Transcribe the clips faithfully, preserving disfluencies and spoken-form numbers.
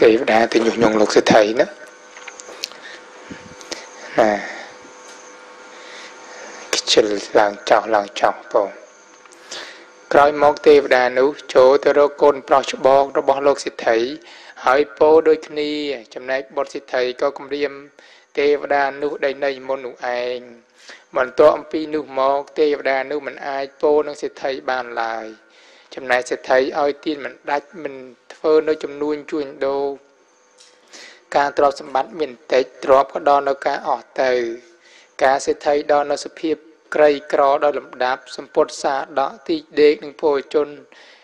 เตยดาเตยหยงหยงหลกเสไทยนะนะกิจหลังเจาะหลังเจาะปงกลายมองเตยดานุโจเตโรกลปลอชบองระบองหลกเสไทยหายโปโดยคณีจำแนกบทเสไทยก็กำเรียมเตยดานุได้ในมนุเองเหมือนตัวอัมพีนุมองเตยดานุมันอายโปนักเสไทยบานลายจำนายเสไทยเอาตีนมันได้มันเฟิร์นจำนวนจุนโดการตรวจสมบัติเหม็นเตะตรวจก็ดอนการออกเตยการเสไทยดอนสุภีบไกรกรอดอนลำดับสมปทศาดอกที่เด็กหนึ่งโพจน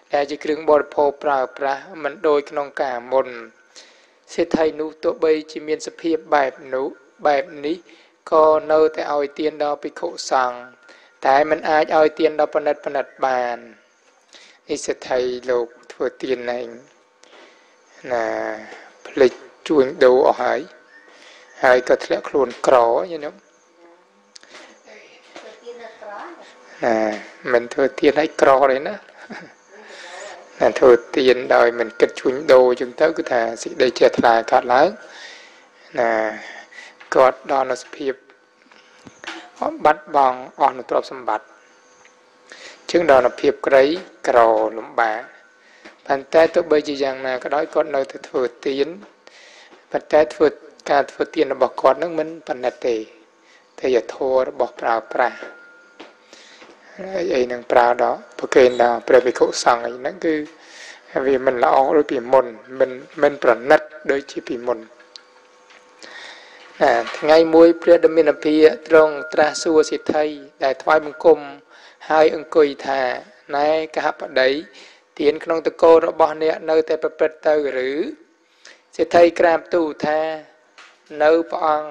แต่จะครึ่งบอลโพเปล่าปลามันโดยขนมกาบนเสไทยนุตัวใบจีเมียนสุภีบแบบนุแบบนี้ก็เนื้อแต่เอาตีนดอกไปโขสั่งแต่มันอายเอาตีนดอกปนัดปนัดบานอิสไทยโลกทัวตีนในน่ะผลิตจวนดูออกหายหายก็ทะเลโคลนกรออย่างนี้น่ะมันทัวตีนให้กรอเลยนะน่ะทัวตีนได้มันกระชุนดูจนเท่าก็ถ้าสิได้เจตลายขาดแล้วน่ะกอดดอนสพีบบัดบองอ่อนตรวจสมบัติซึ่งดอนเพียบไกรกรอหลุมบ่าปัจจัยตัวใบจีจังนาก็ได้ก่อนเราจะฝึกตีนปัจจัยฝึกการฝึกตีนเราบอกก่อนนั่งมันปัญญาเตะแต่อย่าโทษบอกเปล่าเปล่าไอ้หนังเปล่าดอกพวกเกณฑ์ดาวเปล่าไปเขาสั่งไอ้นั่นคือวิมันละอองโดยปีมนมันมันประนัดโดยชีปีมนไงมวยเพื่อดำเนินพิจตรงตราสัวสิทธิ์ไทยได้ทวายมังกรให้องคุยธาในกหับใดเตียนขนมตะโกรบอนเนื้อเนื้อแต่ประเปิดเตอหรือเสไทยกรามตู่ธาเนื้อปอง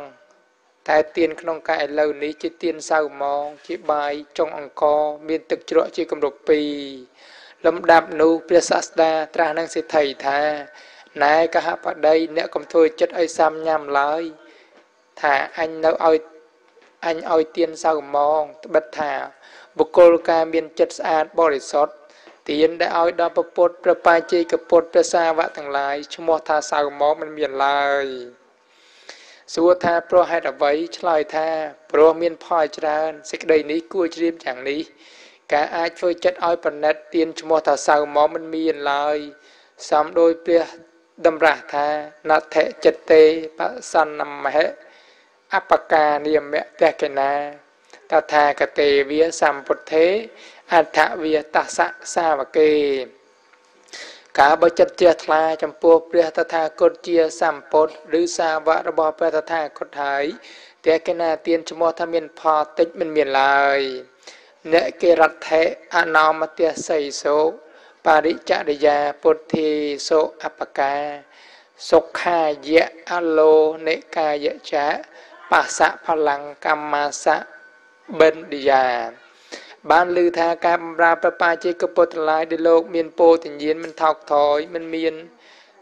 แต่เตียนขนมไก่เหล่านี้จะเตียนเศร้ามองจีบายจงองคอมีตึกจรวดจีกำลังปีลำดับนูเพื่อศาสดาตราหนังเสไทยธาในกหับใดเนื้อกำทวยจัดไอซ้ำยำลอยธาอันเนื้อเอาอันเอาเตียนเศร้ามองตบัดธาบุคคลการเบียนจัดสะอาดบริสุทธิ์เตียนได้เอาดาวประปดประปายจีกระปดประสาวะทั้งหลายชั่วโมงท่าสาวมองมันเบียนลายสัวท่าโปรให้ดับไว้ชลอยท่าโปรเมียนพอยจราสิกใดนี้กู้จะเรียบอย่างนี้การอาช่วยจัดอ้อยปนัดเตียนชั่วโมงท่าสาวมองมันเบียนลายสามโดยเปลือยดำราท่านาเทจเตปะสันนำมะอัปปกาเนียมเมตเกนาตถากเตวิสัมปุทเทอัฏฐวิตัสสะสาวเกกาบจัตเจตลาจำพวกเปรตถากตเจสัมปุทหรือสาวะระบอบเปรตถากตหายเทกนาเตียนชโมทมินพอติมันเมียนลายเนเกรัตเทอนามเตียไสโสปาริจริยาปุทธิโสอัปปกาสุขายะอโลเนกายะจะปัสสะพลังกัมมาสะเบญดิยาบ้านลือทาการบราประปาเจกปตลายในโลกเมียนโปติเย็นมันถอกถอยมันเมียน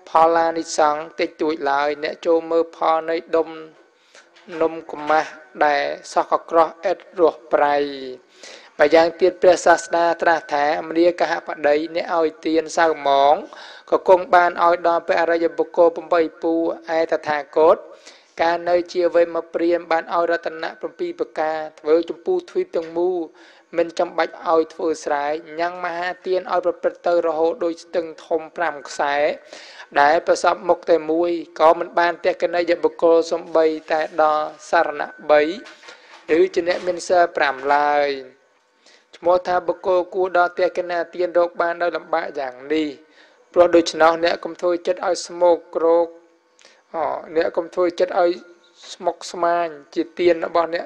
พอลานิสังติจุยลายเนโจเมอพอในดมนมกุมะได้สกกรอเอ็ดรัวไพรไปยังเตียนเปรศาสนาตราแถมเรียกหาปะใดเนออยเตียนสาวหมองก็คงบานออยดอนไปอารยบุโกปมใบปูไอตถาคตการเนยเชียวไว้มาเปลี่ยนบ้านเอารัตนะปรปีปกาเวอจมพูทวีตังมูมันจำบัดเอาทวสายยังมหาเตียนเอาประเปิดเตอร์โหโดยตึงทมพรำแสได้ประสบมกแต่มวยก็มันบ้านแต่กันในยบุโกสมบัยแต่ดอสารณะใบหรือจะเนเมนเซอร์พรำลายโมทาบุโกกูดอแต่กันในเตียนโรคบ้านได้ลำบากอย่างดีเพราะโดยเฉพาะเนี่ยคำทวยจัดเอาสมกโรคเนี่ยกรมทวยจัดเอาสมกสมานจีเตียนบอเนี่ย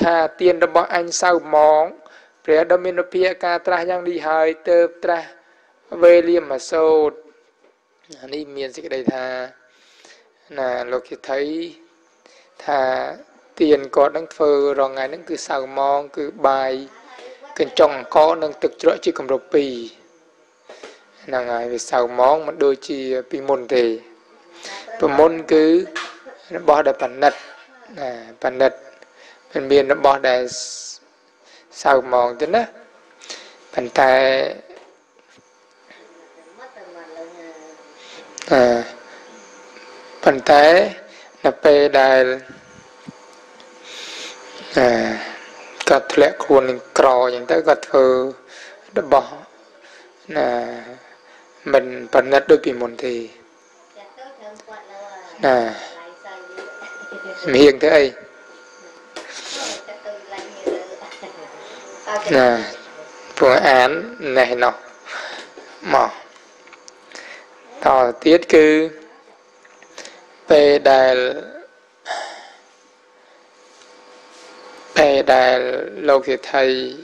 ถ้าเตียนบออันเศร้ามองเปลี่ยนดมิโนเพียกาตรายังดีหายเติบตราเวลียมมาโซดนี่เมียนสิกได้ท่าน่ะเราคิดไทยถ้าเตียนกอดนั่งเฟอรองไงนั่นคือเศร้ามองคือบายขึ้นจองก้อนนั่งตึกจุดจีกรมรปีนั่งไงไปเศร้ามองมันโดยจีปีมนเตประมนคือบ่ได้ปันนัดปันนัดเป็นเบียนบ่ได้สาวมองจนนะปันแต่ Phần thế là bê đài Cật lẽ khuôn cổ những cái gật thư đã bỏ mình phần nhất đôi bị môn thì miệng thế ấy phương án này nó mỏ tỏ tiết cư bê đài bê đài lâu khi thầy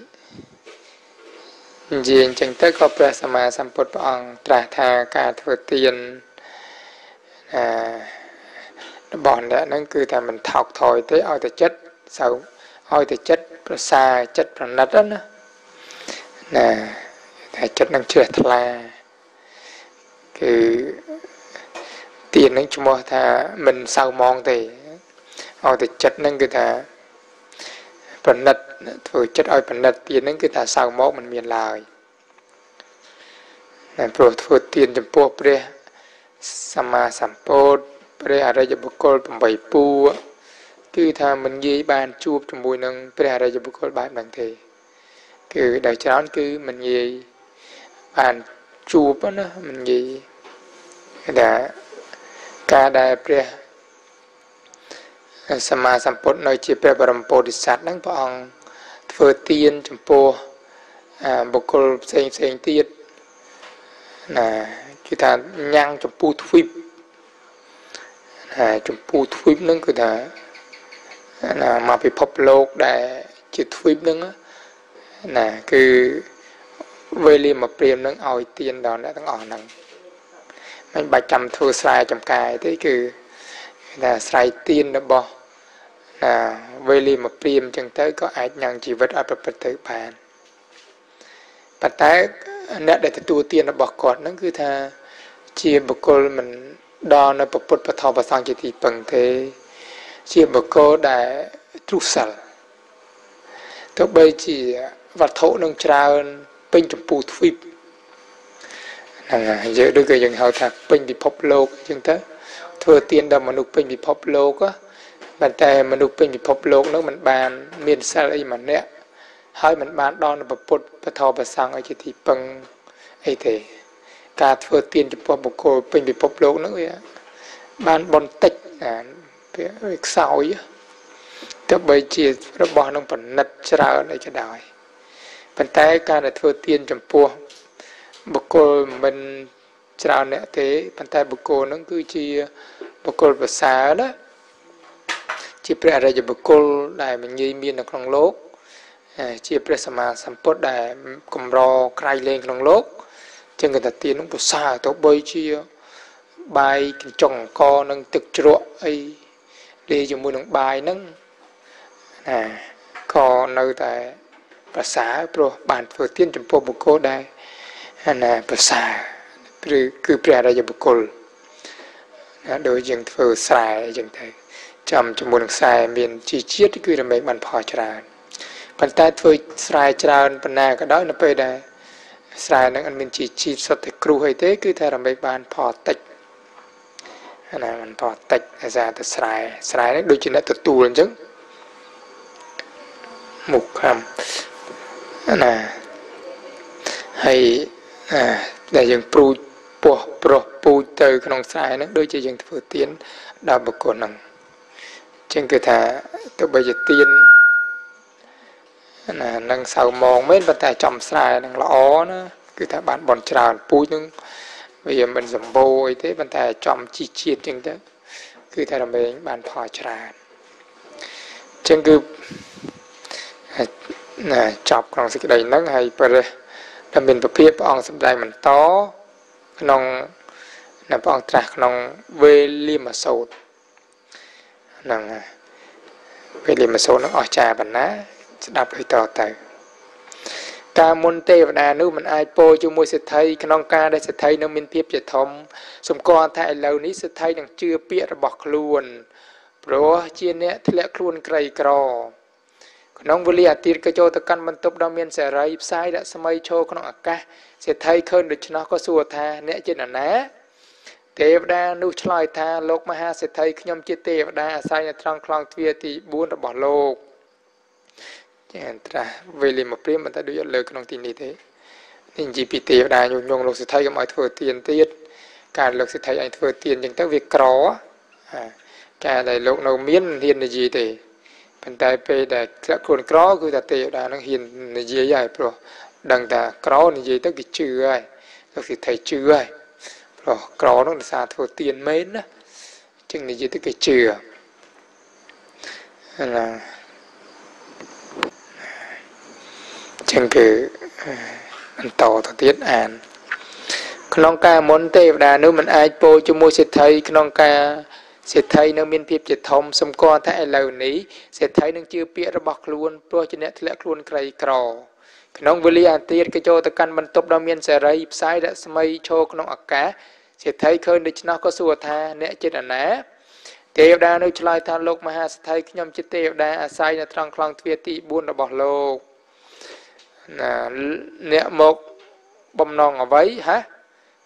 diện chẳng tới có bê xa mà xăm bột bọn trả thà cả thừa tiền bọn đã nâng cư thầy mình thọc thôi tới ôi thầy chất xấu ôi thầy chất xa chất bọn nất đó nè thầy chất nâng chưa thật là cứ tiền nâng chung mô thà mình sao mong thì ôi thầy chất nâng cư thà bọn nất thử chất ôi bọn nất tiền nâng cư thà sao mong mình miền lời nè bố thử tiền chùm bố bê xa mà xăm bốt Hãy subscribe cho kênh Ghiền Mì Gõ Để không bỏ lỡ những video hấp dẫn Chúng tôi thuyết nâng cơ thể mà bị phập lột để chỉ thuyết nâng là cứ vây liêm mà priêm nâng ôi tiên đó đã tăng ổn nâng mình bạch chăm thua xoay chăm cài thế cứ là xoay tiên đó bỏ là vây liêm mà priêm chẳng tới có ai nhận chỉ vật áp bật tự bàn bạch tái nét để tù tiên nó bỏ cột nâng cơ thể chia bộ cô mình đó là bộ phút và thọ và sang chỉ thị bằng thế chỉ bộ cô đã trúc sẵn tôi bây chỉ vật thổ nâng trao hơn bên trong bù thuyết giữa đôi người dân hậu thật bên bị phóp lô chúng ta thừa tiên đó mà nụ bên bị phóp lô quá bản tề mà nụ bên bị phóp lô nó mình bàn miền xa đây mà nẹ hơi mình bàn đó là bộ phút và thọ và sang chỉ thị bằng ấy thế Cả thừa tiền cho một cô bình bị bốc lỗ nữa vậy Bạn bọn tích là việc sau vậy Thế bây giờ nó bỏ nó vẫn nật ra đây cho đòi Bạn thấy cả là thừa tiền cho một Một cô mình ra nẹ thế Bạn thấy một cô nó cứ chia Một cô vào xa đó Chia bè ra cho một cô Đại mình nghi miên là con lốt Chia bè xa mà xăm bốt đại Cùng rò khai lên con lốt Chân người ta tiến cũng có xa tốt bơi chia bài chồng co nâng thực trộn ấy để cho mua nâng bài nâng à co nơi tại bà xã pro bản phở tiên trong phố bồ cô đây là bà xã cứ bè ra cho bồ cô đối với những phở xài chẳng thấy chầm cho mua nâng xài miền chi chiết cứ là mấy bàn phò cho ra bàn tay thôi xài cho ra bàn nào cả đó nó bơi đây Sài năng anh mình chỉ chìm sọt thịt cừu hay thế cứ thay làm mấy bàn phò tách, anh là bàn phò tách ra từ sài sài đấy đôi chân đã từ tù lên chứ, mục hầm, anh là hay để dừng pru pru pru pru từ cái nòng sài năng đôi chân dừng phơi tiên đào bậc cổ năng, trên cơ thể từ bây giờ tiên năng sầu mòn mấy vấn đề trồng xài năng lõ nó cứ thà bạn bòn trào pui nhưng bây giờ mình dầm bôi thế vấn đề trồng chi chiết chừng thế cứ thà làm mình bạn phò tràn chừng cứ chọc còn sự đầy nắng hay làm mình tập phép ông sầm đầy mình to nòng làm ông trạc nòng về liêm mà sầu nòng về liêm mà sầu nó ở trà bản ná đạp hơi tỏ tờ Cả môn tê và đà nữ mình ai bố cho môi sẽ thấy Cả nông ca đây sẽ thấy nông minh thiếp giải thông Xong con thay lâu ní sẽ thấy đang chưa biết rồi bọc luôn Bố chia nẹ thì lẽ luôn cây cỏ Cả nông vô lý à tiết cơ cho ta căn văn tốc đo miên sẽ rây Sai đã xa mây cho con nông ạ ca Sẽ thấy khơn được cho nó có xua tha nẹ trên là ná เทวดานุชลอยทางโลกมหาเศรษฐีขยมจิตเทวดาอาศัยในทางคลองเทียติบุญระบอบโลกยันตระเวลีมาเปรี้ยมันถ้าดูยอดเลยขนมตีนี้เท่นี่จีพีเทวดาโยงโยงโลกเศรษฐีก็มาเถื่อนเตียนเตี้ยการโลกเศรษฐีอันเถื่อนเตียนยังต้องวิเคราะห์การในโลกเราเมียนเห็นในจีเท่เป็นแต่ไปแต่คนเคราะห์คือแต่เทวดาต้องเห็นในจีใหญ่โปรดังแต่เคราะห์ในจีต้องกิจเชื่อโลกเศรษฐีเชื่อรอกรอน้องสาธุเตียนเม้นนะจึงในยึดติดเชื่อนะจึงคือมันต่อต่อเตียนอ่านขนองกามนเทวดานุมันไอโปจมูกเศรษฐีขนองกาเศรษฐีนั่งมีนเพียบจิตทอมสมกอถ้าไอเหล่านี้เศรษฐีนั่งเชื่อเปียระบักล้วนเพราะจะเนี่ยทะเลล้วนใครกรอขนมวิริยะตีดกระโจตะกันบรรทบดาวเมียนเสรีสายและสมัยโชขนมอักกะเศรษฐีเคยในชนะก็สัวทาเนเจตนาเทวดานุชลายทานโลกมหาเศรษฐีขยมจิตเทวดาอาศัยในตรังคลองเทียติบุญระบอบโลกเนมกบำนองเอาไว้ฮะ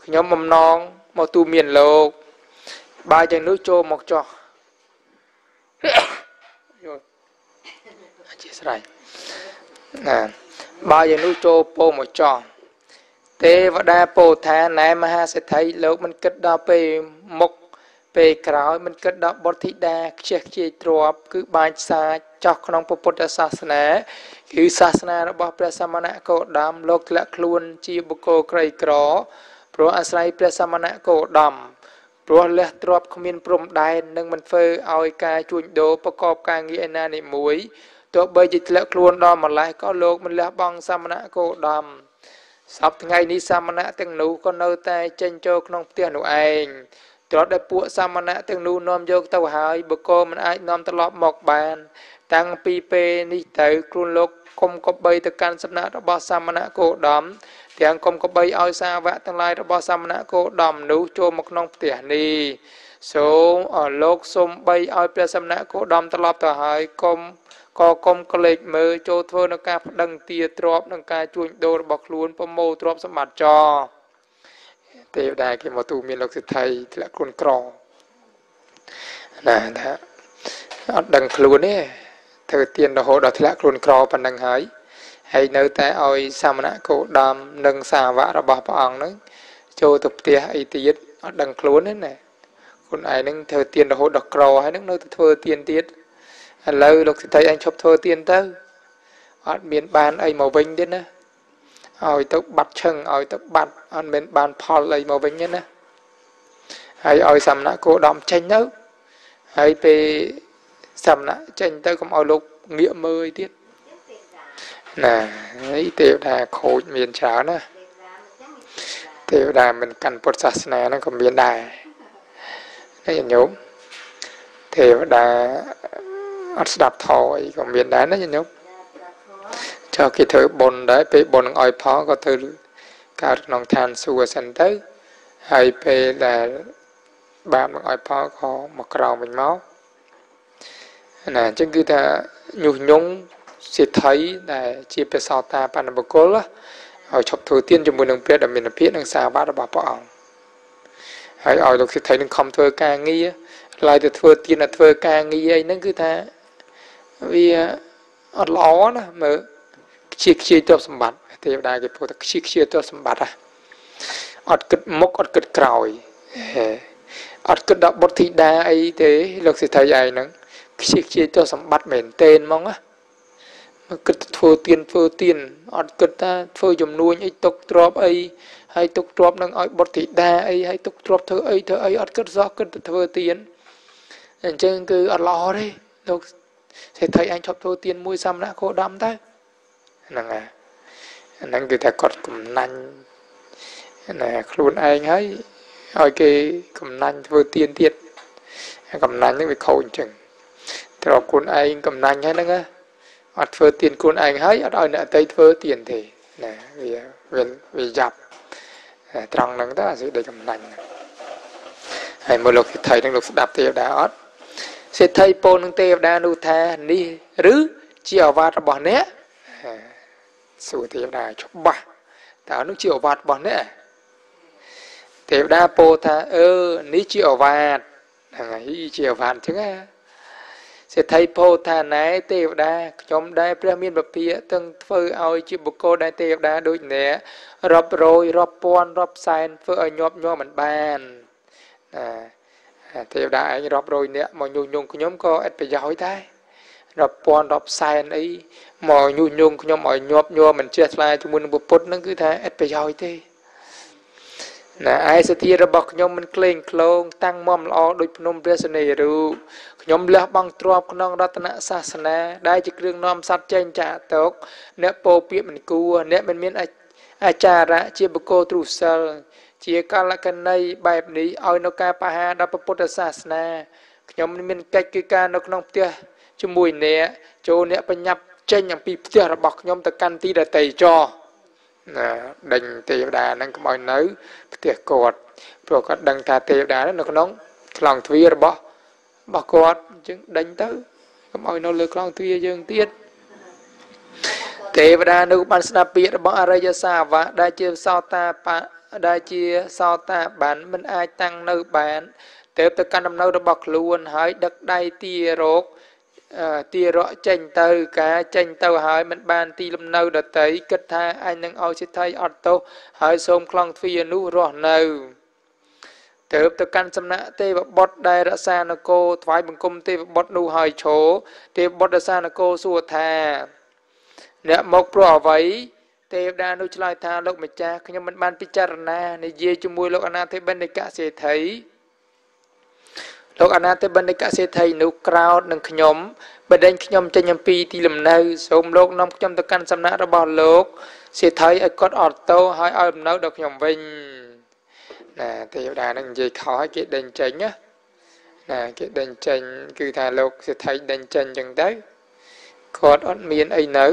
ขยมบำนองมาตูเมียนโลกบายจากนุโจมกจอเจสไรนะบายนุโจโปมจองเทวดาโปธาในมหาเศรษฐีโลกมันเกิดดาวไปมกไปกล่าวมันเกิดดาวบทิดาเชี่ยเชี่ยตรวบคือบายศาสตร์จอกน้องพระพุทธศาสนาคือศาสนาระบอบพระสมณะโกดำโลกละคลุนจีบุโกไกรกรอเพราะอาศัยพระสมณะโกดำเพราะเลือดตรวบขมิ้นปรุงได้นึ่งมันเฟอเอาไอกาจุนโดประกอบการเงียนาในมวยตัวเบจิตละครวนดอมมาไล่ก็โลกมันละบังสามณะโกดำสับไงนี้สามณะเต็งหนูก็เนื้อแต่เจนโจขนมเตี้ยหนูเองตัวได้ปวดสามณะเต็งหนูนอมโยกเต่าหายบุกโกมันไอนอมตลอดหมอกบานตั้งปีเปนิเตอครุนโลกคมกบใบตะการสำนักระบอบสามณะโกดำเตียงคมกบใบเอาซาวะทั้งลายระบอบสามณะโกดำหนูโจมกนองเตี้ยนี้โซโลกสมใบเอาเปลือกสามณะโกดำตลอดเต่าหายคมก็กลมกระเล็กมือโจทย์นักการดังเตียตรอบนักการจุนโดนบอกล้วนประโมตรอบสมัติจอเทวดาเกี่ยวมาตูมีหลักสิทธิ์ไทยและคนกรองนะนะฮะดังคล้วนเนี่ยเธอเตียนดอกโหดที่ละคนกรองปันดังหายให้เนื้อแต่เอาสามณะโกดำดังสาวะระบาปอ่างนั้นโจทย์เตียไอตีดดังคล้วนนั่นแหละคนไอนั่งเธอเตียนดอกโหดกรอให้นั่งเนื้อเธอเตียนตีดแล้วลูกศิษย์anhชอบโทรเตียนเต้าอันเมียนบานไอ้หมอวิ่งเด้นนะเอาไอ้ตัวบัดเชิงเอาไอ้ตัวบัดอันเมียนบานพอเลยหมอวิ่งเด้นนะไอ้เอาสำนักโกดอมเชนเต้าไอ้ไปสำนักเชนเต้าก็เอาลูกเงี้ยมือไอ้ที่น่ะไอ้เทวดาโคตรเมียนช้านะเทวดามันกันพุทธศาสนานั่นก็เมียนได้ได้อย่างโยมเทวดาอัศดาบทอยก็เมียนได้นะยันยบเจ้ากิเธอบนได้ไปบนอ้อยพ่อก็เธอการนองทานสัวสันเตอร์ให้ไปแต่บาปอ้อยพ่อก็มากราวเป็นเมาน่ะจึงคือถ้าหยุดยงสิทธิ์ไทยแต่จีเป็นสาวตาปานบุกละเอาชอบถือเตี้ยนจมูกหนังเปียดแต่เมียนเพี้ยนหนังสาบ้าระบาปอ่างให้เอาลูกสิทธิ์ไทยหนึ่งคำเธอกางงี้ลายแต่เธอเตี้ยนแต่เธอกางงี้นั่นคือถ้าวิอัดล้อนะเมื่อชี้ชี้ตัวสมบัติเทวดาเก็บพวกตักชี้ชี้ตัวสมบัติอะอัดกึดมกอัดกึดกล่อยอัดกึดดับบทิดาไอเท่หลักสิทธิ์ใหญ่นั่งชี้ชี้ตัวสมบัติเหม็นเต้นมองอะเมื่อกึดทัวเตียนทัวเตียนอัดกึดท่าทัวยมนุ่ยไอตกตรอบไอให้ตกตรอบนั่งไอบทิดาไอให้ตกตรอบเธอไอเธอไออัดกึดซอกกึดทัวเตียนนั่นจึงคืออัดล้อเลยหลักเศรษฐีอันชอบโทรเตียนมวยซ้ำนะโคดำได้นั่นไงนั่นคือแต่กอดกลุ่มนันน่ะครูนไอ้ไงไอ้เกกลุ่มนันโทรเตียนเตียนกลุ่มนันนี่ไปเขาจริงแต่เราครูนไอ้กลุ่มนันแค่นั้นไงอัดโทรเตียนครูนไอ้ไงอัดเอาเนี่ยไต่โทรเตียนทีน่ะเวียเวียเวียจับตรังนั่งได้สิได้กลุ่มนันไอ้มวยหลอกเศรษฐีนั่งหลอกดับเตียดาอัดเศรษฐีโปนังเทวดานุธานี่หรือเจียววัดบ่อเนี้ยสู่เทวดาชอบบ้าแต่อนุเจียววัดบ่อเนี้ย เทวดาโพธาเออนิจิอวาดอะไรนิจิอวาดถึงอ่ะเสร็จไทยโพธาไหนเทวดาชมได้พระมิตรแบบเพียตั้งฟื้นเอาจิบุโกได้เทวดาโดยเนี่ยรับโรยรับปอนรับไซน์ฟื้นเอาหยอบหยอบเหมือนบ้านอ่าเทวดาไอ้รับโรยเนี่ยมอญยงคุณยมก็เอ็ดไปย้อยได้รับปอนรับไซน์ไอ้มอญยงคุณยมมอญหยอบหยอบเหมือนเชื้อลายทุกมุนบุปผลนั่นคือท่าเอ็ดไปย้อยได้นะไอ้สติระบบยมมันเกรงโคลงตั้งม่อมล้อโดยพนมเรือเสน่ห์ดูยมเลือกบังตรวบนองรัตนศาสนาได้จากเรื่องน้อมสัจเจนจ่าตกเนื้อโปเปียมันกลัวเนื้อมันมีอาจาระเจียบโกตรุเซลเจียกาลกันในแบบนี้เอาโนกาปะฮาดับปุตตศาสนายมมันมีกิจการนกน้องเตี้ยจมูกเนื้อโจเนื้อปัญญาเจนอย่างปีเตี้ยระบบยมตะกันตีได้เตยจอดังเทวดานั่งก็มอยนื้อเตียกอดพวกก็ดังตาเทวดานั่นน่ะน้องคลองทวีระบ่บ่กอดจึงดังเตอก็มอยนู้เลือคลองทวีយើងទៀតเทវតានោះបានស្ដាប់ពាក្យរបស់អរិយសាវកដែលជាសោតាបៈដែលជាសោតាបានមិនអាចតាំងនៅបានទៅទៅកាន់ដំណើររបស់ខ្លួនហើយដឹកដៃទីរោគตีรอจังเตอกาจังเตอหายมันบานตีลำเนาดัดเตยกึศธาไอหนังเอาชิดไทยอัดโตหายสมคลองฟีนุรอเนอเติบตะกันสำนักเตบบดได้รัศนโกถวายบังคมเตบบดนูหายโฉเตบบดรัศนโกสัวธาเนี่ยมกปลอไว้เทวดานุชลายธาโลกเมจ่าขยมันบานพิจารณาในเยจุมวยโลกอนาเทบันในกะเสไทยโลกอนาเตบันในกาเซไทยนุกราวหนึ่งขยมประเด็นขยมจะยังปีตีลำเนาสมโลกน้องขยมตะกันสำนักระบอบโลกเซไทยไอ้กอดอดโตหายเอาลำเนาดอกขยมวิ่งนะเทวดานั่งยีเขาให้เกิดเด่นเจนนะนะเกิดเด่นเจนคือทางโลกเซไทยเด่นเจนจังได้กอดอดเมียนไอ้เนื้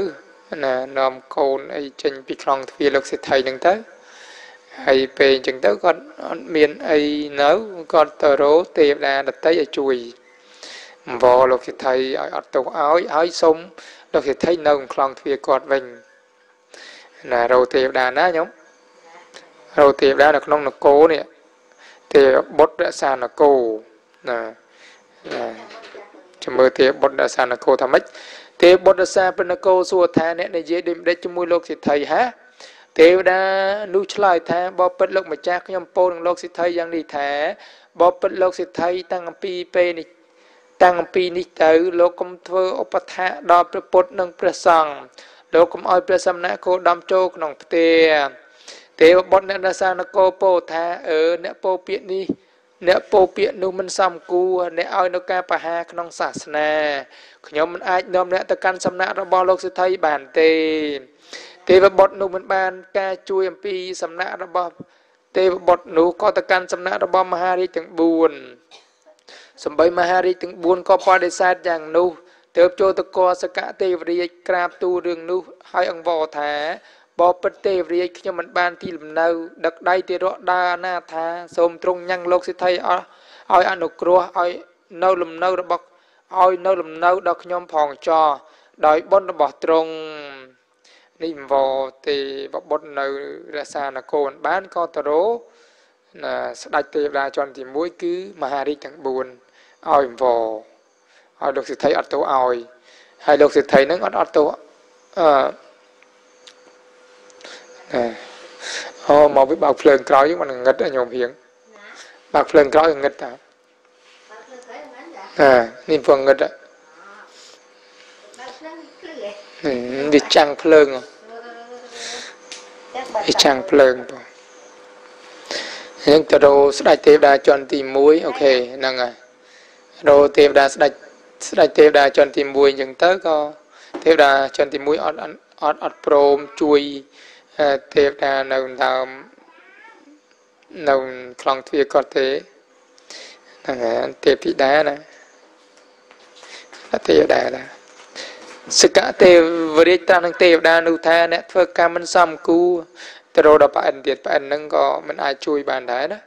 อนะนอมโคนไอ้เจนปีคลองทวีโลกเซไทยจังได้ไอเป็นจังเต้าก็เมียนไอเนื้อก็ตโรเตวดาดัดเตยจุยวอลกสิไทยอัดตัวอ้อยอ้อยสมลกสิไทยนองคลองทวีกอดวิ่งนะเราเตวดานะยมเราเตวดานักน้องนักโกเนี่ยเตวบดดัชานักโกนะจำเบอร์เตวบดดัชานักโกทำไมเตวบดดัชาเป็นนักโกสัวแทนเนี่ยในเยดิมได้จมูกลกสิไทยฮะเทวดานุชลายแท้บอปดโลกมาจากขยมโปนโลกสิทธิยังดีแท้บอปดโลกสิทธิตั้งปีเปนิตั้งปีนิเตอโลกมเทอปทะดอประปดนังประสังโลกมออยประสัมนะโคดำโจกนองเตียเทวบดเนรสานโกโปทะเออเนโปเปียนี่เนโปเปียนุมันซ้ำกูเนออยนกาปะหานองศาสนาขยมมันอาจนอมเนตะการสัมนะระบอโลกสิทธิบานเตเทวบทนุมันบานกาจุยอัมพีสำนักระบอบเทวบทนุก็ตะการสำนักระบอบมหาฤทธิ์ถึงบุญสมบัยมหาฤทธิ์ถึงบุญก็พอได้ทราบอย่างนุเติบโตตะกอสกะเทวริยกราบตูเรื่องนุให้อังวอแถบอปเทวริยขยมันบานที่ลำเนาดักได้เทระดานาธาสมตรงยังโลกสิทธิอ้อยอนุกรัวอ้อยเน่าลำเนาระบอบอ้อยเน่าลำเนาดอกขยมผ่องจอดอยบนระบอบตรงนิมวอตีบบดในราชาณโกนบ้านก็ตโรนะสดเทวดาจนที่มุ้ยคือมหาฤทธิ์ทั้งบุญอ้อยวอเอาดอกสิทธิอัตโตอ้อยให้ดอกสิทธินั้นอัตโตเอ่ออ๋อมาวิบากเพลิงกล้าอยู่มันงัดโยมเพียงบากเพลิงกล้าอย่างงัดอ่ะอ่านี่พวงงัดอ่ะดิจังเพลิงดิจังเพลิงป่ะยังจะดูสไลด์เทปดาจอนตีมวยโอเคนั่งไงดูเทปดาสไลด์สไลด์เทปดาจอนตีมวยยังเตอร์ก็เทปดาจอนตีมวยอดอดอดโปรมจุยเทปดาหนุ่มทำหนุ่มคลองทวีกอเตะนั่งไงเทปที่ดานะเทปดานะสกัดเทวริตานังเทวดานุธาเนี่ยเพื่อการมันซ้ำกูแต่เราดับอันเดียดอันนั่งก็มันอาจช่วยบานได้นะ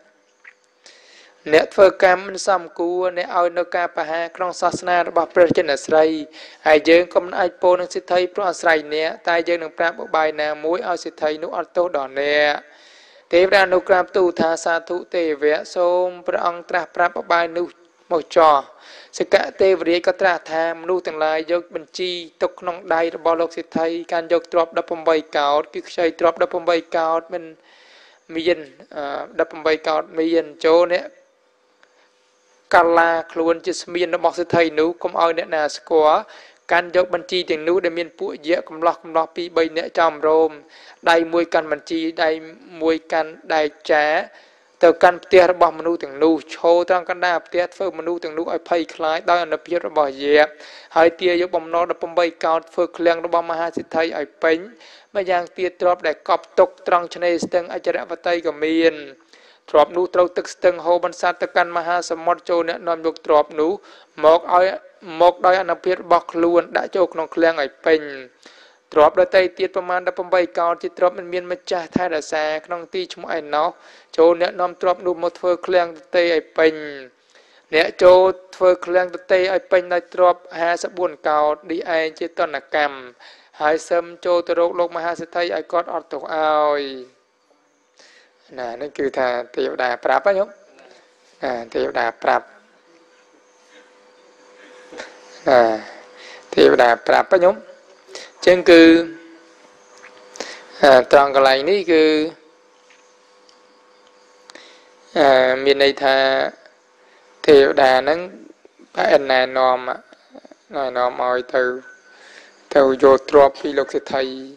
เนี่ยเพื่อการมันซ้ำกูเนี่ยเอาโนกาปะฮะครองศาสนาบัพเพจนัสไรไอเยอะก็มันไอโปนังสิทธิเพราะอัสไรเนี่ยตายเยอะหนึ่งพระบุบายนามวยเอาสิทธินุอัตโตดอนเนี่ยเท Thế ra nụ cám tu thá xa thụ tế vẽ xôn Phật ông trả pháp bài nụ màu trò Sự cả tế vĩ có trả tham nụ từng lại dốc bình chi Tốc nông đáy bỏ lộc sẽ thay Càng dốc trọp đập bông bay cao Cứ xây trọp đập bông bay cao Mình mi dân đập bông bay cao Mi dân chỗ nế Cả là khuôn chứ mi dân đập bọc sẽ thay nụ Không ai nẹ nà sẽ có Hãy subscribe cho kênh Ghiền Mì Gõ để không bỏ lỡ những video hấp dẫn Một đôi anh biết bọc luôn đã cho con khlang ở bên Trọp đôi tay tiết bà màn đã bầm bày cao Chị trọp mình miên mất chá thay đã xa Con ti chung ai nó Cho nẹ nòm trọp nụ một phơ khlang tay ở bên Nẹ cho phơ khlang tay ở bên Đã trọp hai sắp buồn cao Đi ai chế tòn là cầm Hai xâm cho tôi rốt lúc mà hai sẽ thấy Ai có ọt tục ai Nà nó kêu thà tiểu đà prap á nhúc Tiểu đà prap Thì đã prap á nhóm Chân cư Tròn còn lại ní cư Mình này thà Thì đã nâng Bà anh này nòm Nói nòm ôi từ Từ vô trọp bì lục sẽ thay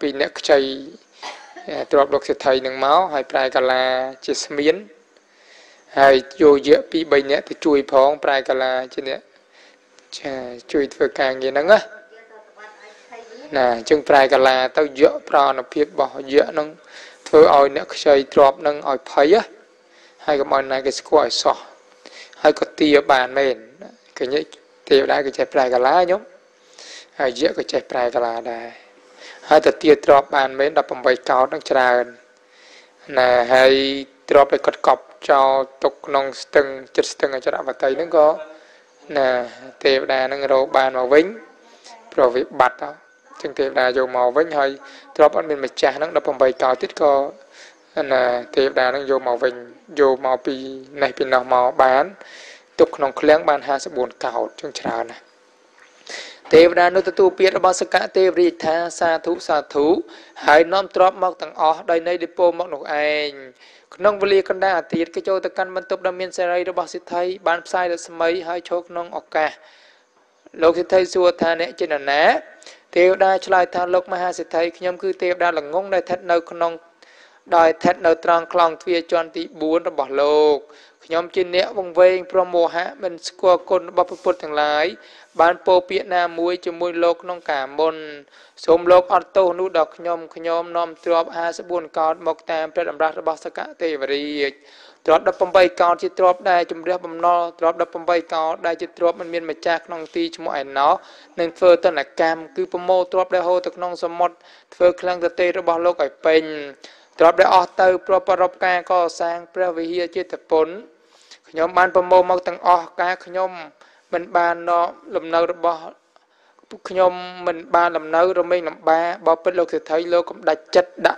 Bì nếc chay Trọp lục sẽ thay nâng máu Hay prai gà la chế smiên Hay vô dựa bì bì nếc Thì chui phong prai gà la chế nếc Chui vừa càng như nâng á Nà chung prai gà là tao dựa pra nó phía bỏ dựa nâng Thôi ôi nâng chơi drop nâng ôi phấy á Hai cái mòn này cái score ôi sọ Hai có tia bàn mền Cái nhé tiêu đá cái chai prai gà lá nhóm Hai dựa cái chai prai gà lá đài Hai ta tia drop bàn mền đập bằng bầy cao nâng chá ơn Nà hai drop cái cọt cọp cho tục nông stưng Chất stưng ở chá đạp vào tay nâng có Nè, tế đà nâng rô bàn màu vĩnh Rồi vị bạch đó Chân tế đà dù màu vĩnh hơi Trọp ăn mình mà chá nâng đập bằng bầy cao tiết cơ Nè, tế đà nâng dù màu vĩnh Dù màu bì này bì nào màu bán Tục nông khuyến bàn hà sẽ buồn cao Chân trả nè Tế đà nâng tu biết là bao sức cả tế vị tha xa thú xa thú Hãy nóm trọp mọc tầng ổ Đây này đi bô mọc nục anh Nông vô lý con đá tiết cái chỗ ta căn văn tốc đam miên xe rây đó bác sĩ thay bán sai là xe mấy hai chốt nông ọc cả Lúc sẽ thay xua thà nẹ trên là ná Tiêu đá cho lại thà lúc mà hai sẽ thay Khi nhóm cứ tiêu đá là ngôn đòi thét nâu con nông Đòi thét nâu trang khóng thuyết cho anh tí bốn đó bỏ lục Khi nhóm trên nẹ vòng vênh promo hạ Mình score con bác bác bác thằng lái Bán bố biết nà muối cho mùi lục nông cả môn Xôm lục ọt tố nụ đọc nhóm Khi nhóm nóm trọp á sẽ buồn cọt Mộc tàm trật ẩm rác ra bác xa cả tế và riêng Trọp đập bầm bay cọt chứ trọp đai chùm rác bầm no Trọp đập bầm bay cọt đai chứ trọp mình miên mà chạc nông ti cho mọi nó Nên phơ tên là cam Cứ bầm mô trọp đai hô thật nông xa mọt Phơ khlang thật tế ra bó lục ở bên Trọp đai ọt tâu prọp bà rộp ca có sang Pra vì hìa chế thật bốn Khi nhóm bán bầm mô mọc tầng ọ ca Khi nhóm Mình bàn nó lầm nâu rồi bỏ Khi nhóm mình bàn lầm nâu rồi mình làm ba Bỏ bất lục thì thấy lô cũng đã chất đã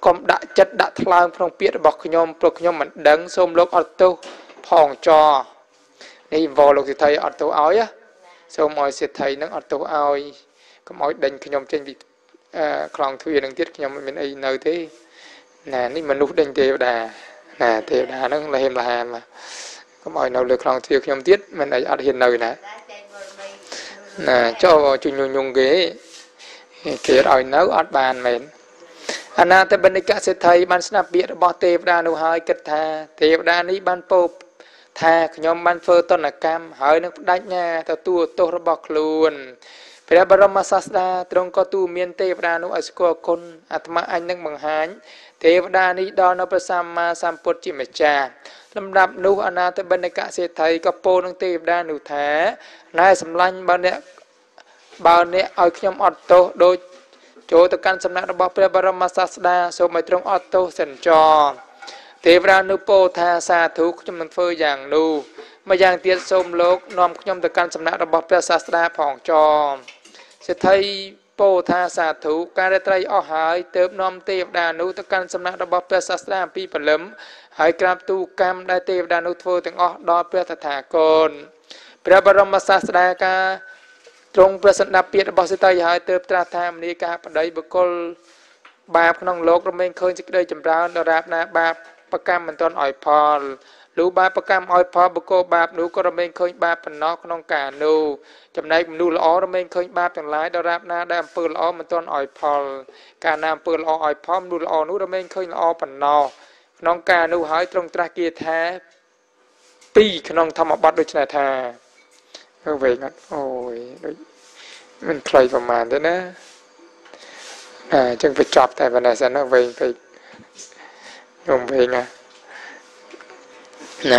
Cũng đã chất đã thật lòng Không biết bỏ khi nhóm Khi nhóm mình đứng xôm lục ở tù Phòng cho Nên vô lục thì thấy ở tù áo Xôm ôi sẽ thấy nâng ở tù áo Cũng ôi đánh khi nhóm trên vị Khóng thuyền nâng tiết khi nhóm mình ấy nơi thế Nè nên mình lúc đánh tiêu đà Nè tiêu đà nâng là hềm là hàm mà Có mọi nào lực lòng thiêu khi nhóm tiết, mình đã ở hiện nơi nè Cho chú nhung nhung ghế Kế rồi nấu ọt bàn mến Anh ta ta bên đây các sẽ thấy Bạn sẽ nạp biết bỏ tế vào đá nụ hơi kết thà Tế vào đá ní bàn bộp Thà khi nhóm bàn phơ tôn là cam Hơi nâng đánh nha, ta tùa tốt ra bọc luôn Vì đã bà rộng mà sát ra Trong có tù miên tế vào đá nụ ở sửa con Át mạng anh nâng bằng hán Tế vào đá ní đo nó bà xa mà xa bột chì mẹ trà Lâm đạp nụ ảnh ta bên này cả sẽ thấy Các bố nâng tế đa nụ thá Này xâm lanh bà nẹ Bà nẹ ở khi nhóm ọt tố Đôi chỗ ta căn xâm nạc nó bọc Bà bà râm mà sát đa Số mấy trong ọt tố sẵn cho Tế đa nụ bố thá xa thú Khi nhóm nâng phơi giảng nụ Mà giảng tiết xôm lốt Nòm khi nhóm ta căn xâm nạc nó bọc Bà sát đa phòng cho Sẽ thấy โพธาสาธุการได้ไตรอหายเติมนอมเทวดานุตการสำนักดับเพื่อศาสนาปีผลมหายกราบตูกรรมได้เทวดานุโทถึงอดอเพื่อตถาคตพระบรมศาสดากาตรงประสันดาเปียดบอสิตายหายเติมตราธรรมนิกาปัจจัยบุคคลบาปน้องโลกเราไม่เคยจะได้จำรานราบนาบาปประกรรมมันตอนอ่อยพอรู้บาปประกรรมอ่อยพอบุคคลบาปนู้ก็เราไม่เคยบาปปนนอกน้องกาโนจำได้มันดูละอ้อเราไม่เคยบาปอย่างไรราบนาได้ปืนละอ้อมันตอนอ่อยพอการนำปืนละอ้ออ่อยพอมันดูละอ้อนู้เราไม่เคยละอ้อปนนอกน้องกาโนหายตรงตราเกียร์แท้ปีขนองธรรมบัตรโดยชนะแท้ก็เวงโอ้ยมันใครประมาณนั้นนะจึงไปจับแต่วันนั้นนะเวงไปงมเวงนะ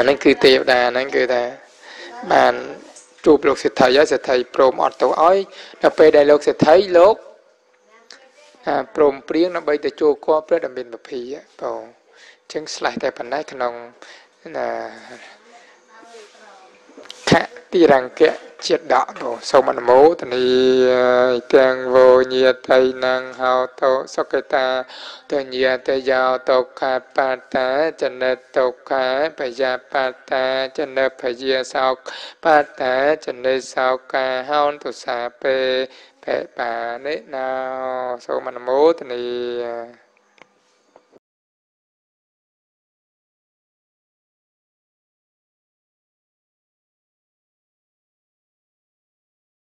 นั่นคือเทวดานั่นคือแต่บานจูบโลกเศรษฐายะเศรษฐายโปรมอดตัวอ้อยนับไปได้โลกเศรษฐายโลกโปรมเปรี้ยงนับไปแต่จูบก็เพื่อดำเนินแบบผีอ่ะเปล่าจึงสลายแต่วันนั้นขนองน่ะตีรังเกะเจ็ดดาวโสมนโมตนีเตียงโวเนียไตนางเฮาโตสกตาเตเนียเตยาวตกขาปาตาจันเนตกขาปยาปาตาจันเนพเยียสาวปาตาจันเนสาวกาเฮาตุสาเปเปปาเนนาโสมนโมตนี